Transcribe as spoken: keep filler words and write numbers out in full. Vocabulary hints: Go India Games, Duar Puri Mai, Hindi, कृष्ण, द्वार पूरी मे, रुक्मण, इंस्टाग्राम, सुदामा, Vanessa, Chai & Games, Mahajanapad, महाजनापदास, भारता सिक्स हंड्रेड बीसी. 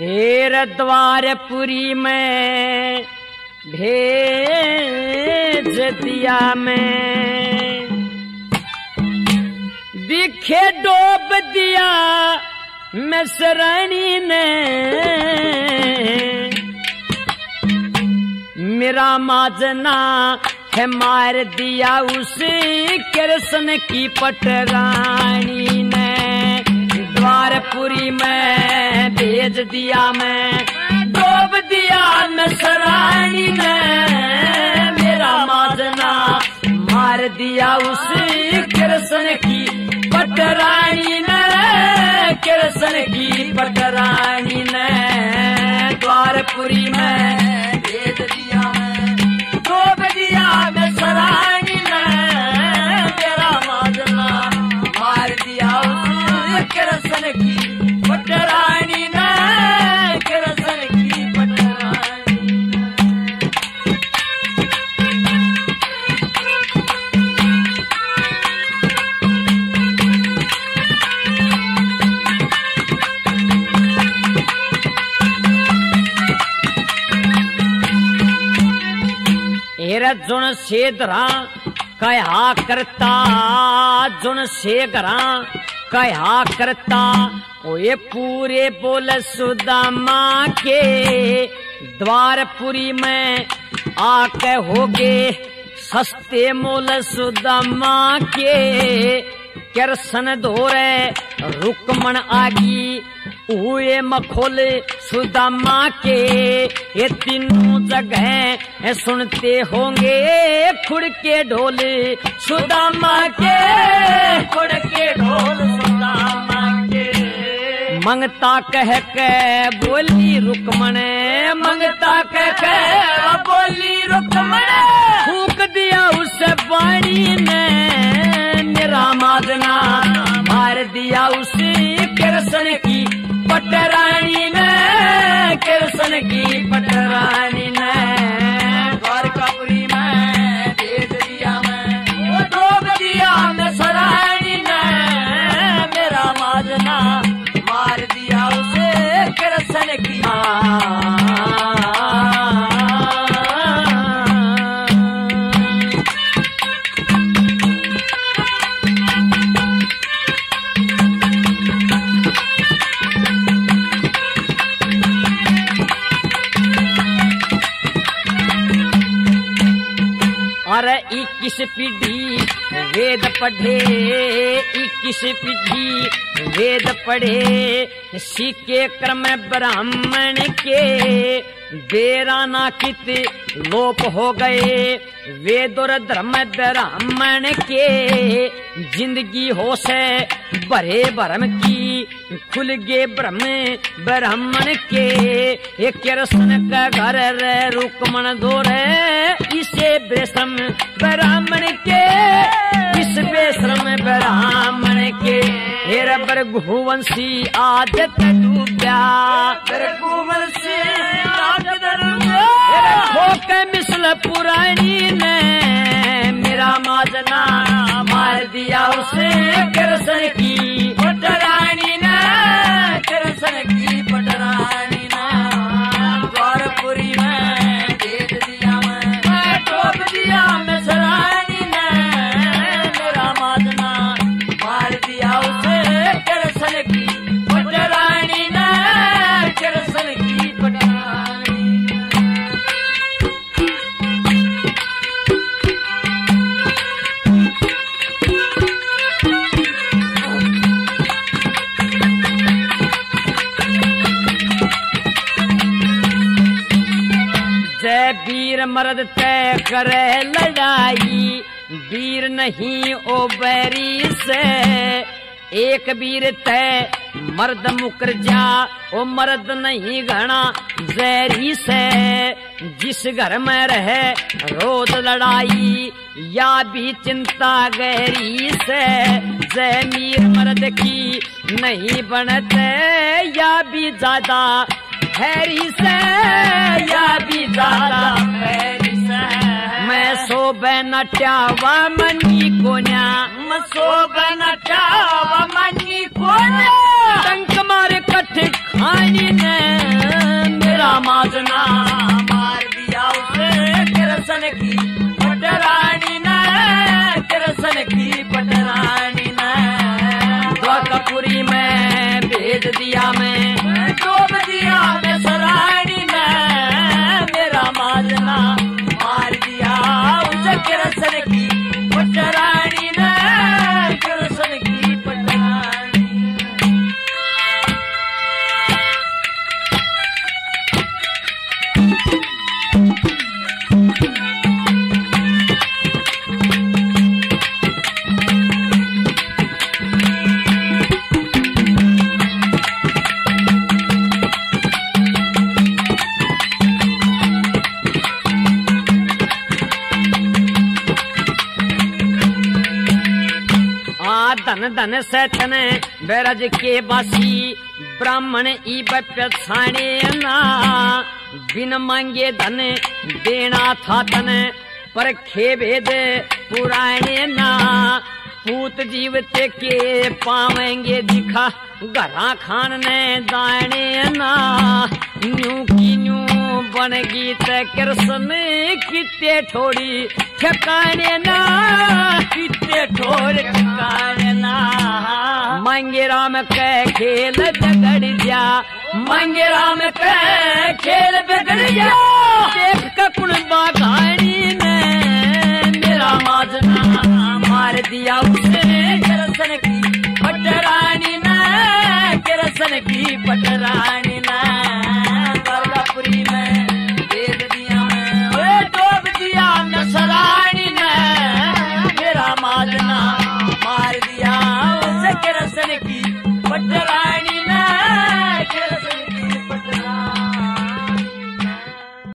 फेर द्वार पूरी में भेज दिया मैं, दिखे डोब दिया मैं शरणी ने, मेरा माजना है मार दिया उस कृष्ण की पटरानी ने। द्वार पूरी में भेज दिया मैं, डूब दिया मैं सरानी में, मेरा माजना मार दिया उस कृष्ण की पटरानी ने, कृष्ण की पटरानी ने। द्वार पूरी में भेज दिया मैं, डूब दिया मैं सरानी में, मेरा माजना मार दिया कृष्ण की पटरानी ने, कृष्ण की पटरानी। हेरा जुन से धरा कहा करता, जुन से घरा कहा करता, ओए पूरे बोल सुदामा के। द्वारपुरी में आके होगे सस्ते मोल सुदामा के, कृष्ण धोरे रुक्मण आगी हुए मखोल सुदामा के। ये तीनों जगह सुनते होंगे खुड़ के ढोल सुदामा के, खुड़ के ढोल सुदामा के। मंगता कह के बोली रुक्मण, मंगता कह के बोली रुक्मण, फूंक दिया उसे पानी में, मेरा माजना मार दिया उसे कृष्ण की पटरानी ने, कृष्ण की पटरानी ने। द्वारकापुरी में भेज दिया मैं, डूब दिया मैं सरानी ने, मेरा माजना मार दिया उसे कृष्ण की। अरे इक्कीस पीढ़ी वेद पढ़े, इक्कीस पीढ़ी वेद पढ़े, सीखे क्रम ब्राह्मण के। बेराना कित लोप हो गए वेद और धर्म ब्राह्मण के, जिंदगी हो से भरे भ्रम की, खुल गए ब्रह्म ब्राह्मण के। ये कृष्ण का घर रे रुक्मण धोरे, इसे बेश्रम ब्राह्मण के, इस बेश्रम ब्राह्मण के। हेरा भृगुवंशी आदत डूब्या, भृगुवंशी आदत डूब्या, खोक मिसल पुरानी ने, मेरा माजना मार दिया उसे कृष्ण की पटरानी ने, कृष्ण की पटरानी ने। द्वारपुरी में भेज दिया मैं, डूब दिया मैं सरानी ने, मेरा माजना मार दिया उसे कृष्ण की पटरानी ने, कृष्ण की पटरानी। वीर मर्द तय करे लड़ाई, वीर नहीं ओ बैरी से, एक वीर तय मर्द मुकर जा, ओ मर्द नहीं घना जहरी से। जिस घर में रहे रोज लड़ाई, या भी चिंता गहरी से, जमीर मर्द की नहीं बनते, या भी ज्यादा हैरी से, या भी ज्यादा हैरी से। मैं सोबे नट्यावा मनी कोन्या, मैं सोबे नट्यावा मनी कोन्या, टंक मारे कठ खानी ने, समाजना मार दिया उसे तिरसन की पटरानी ने, तिरसन की पटरानी ने। द्वार पूरी में भेज दिया मैं, डूब दिया मैं सरानी ने, मेरा माजना मार दिया उसे तिरसन की पटरानी ने, तिरसन की पटरानी। धन धन सैतन बैरज के बासी ब्राह्मण ई बछाणे ना, बिन मांगे धन देना था तन, पर खेबे दे पुराने ना। पूत जीवते के पावेंगे दिखा, घरा खान ने दाने ना। न्यू की न्यू बनगी ते कृष्ण किते ठोड़ी ठिकाने ना, किते ठोर ठिकाने ना। मांगे राम के खेल बिगड़ जा, मांगे राम के खेल बिगड़ जा, देख के कुणबा घाणी ने, मेरा माजना मार दिया उसे कृष्ण की पटरानी ने, कृष्ण की पटरानी ने। द्वार पूरी में भेज दिया मैं, डूब दिया मैं सरानी ने, मेरा माजना मार दिया उसे कृष्ण की पटरानी।